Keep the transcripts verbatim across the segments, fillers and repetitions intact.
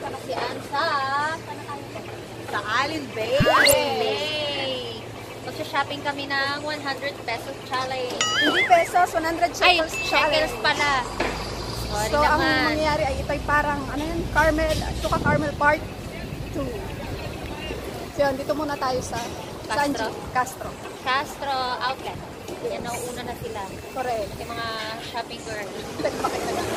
Pamasyaan sa sa Alin Bay. Alin Bay. Magsha-shopping kami ng one hundred pesos challenge. Hindi pesos, one hundred shekels challenge. Ay, shekels pala. Sorry so, naman. Ang mangyayari ay ito'y parang, ano yun, Carmel, Suka Carmel Park two. So yun, dito muna tayo sa Castro. Castro. Castro Outland. Yes. Yan ang una na sila. Correct. Yung mga shopping girl. Bakit na lang.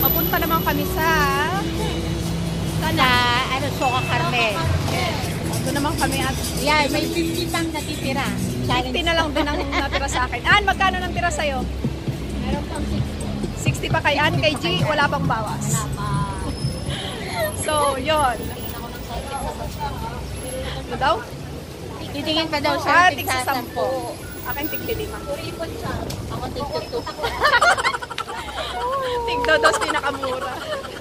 Papunta naman kami sa sana, ano, Soka Carmel. Ito naman kami at yeah, may fifty pang natitira. fifty na lang din ang natira sa akin. Ann, magkano nang tira sa'yo? Meron pang sixty. sixty pa kay Ann, kay G, wala pang bawas. So, yon. Ano daw? Titingin pa daw siya. Ah, tigsa sampo. Akin tiglilima. Kuripon siya. Ako tigtutok. Tigdo dos, pinakamura.